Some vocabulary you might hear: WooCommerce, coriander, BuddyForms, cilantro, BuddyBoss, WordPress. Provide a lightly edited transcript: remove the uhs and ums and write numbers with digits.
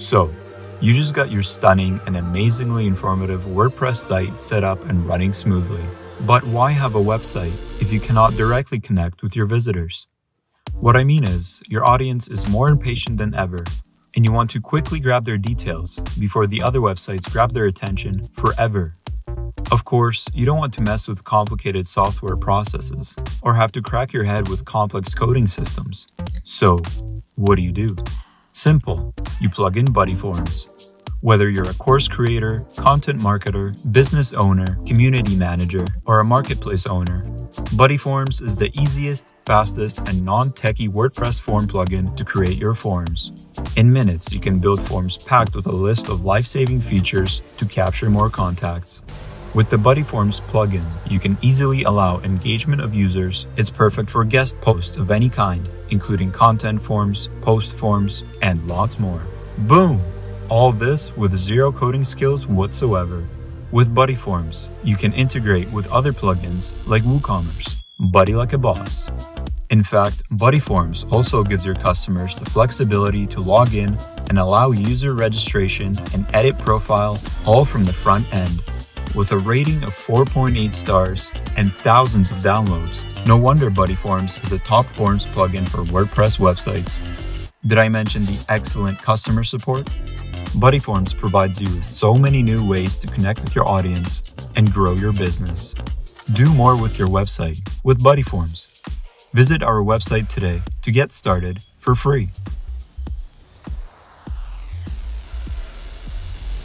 So, you just got your stunning and amazingly informative WordPress site set up and running smoothly. But why have a website if you cannot directly connect with your visitors? What I mean is, your audience is more impatient than ever, and you want to quickly grab their details before the other websites grab their attention forever. Of course, you don't want to mess with complicated software processes or have to crack your head with complex coding systems. So, what do? Simple. You plug in BuddyForms. Whether you're a course creator, content marketer, business owner, community manager, or a marketplace owner, BuddyForms is the easiest, fastest, and non-techy WordPress form plugin to create your forms. In minutes, you can build forms packed with a list of life-saving features to capture more contacts. With the BuddyForms plugin, you can easily allow engagement of users. It's perfect for guest posts of any kind, including content forms, post forms, and lots more. Boom! All this with zero coding skills whatsoever. With BuddyForms, you can integrate with other plugins like WooCommerce, Buddy Like a Boss. In fact, BuddyForms also gives your customers the flexibility to log in and allow user registration and edit profile all from the front end. With a rating of 4.8 stars and thousands of downloads, no wonder BuddyForms is a top forms plugin for WordPress websites. Did I mention the excellent customer support? BuddyForms provides you with so many new ways to connect with your audience and grow your business. Do more with your website with BuddyForms. Visit our website today to get started for free.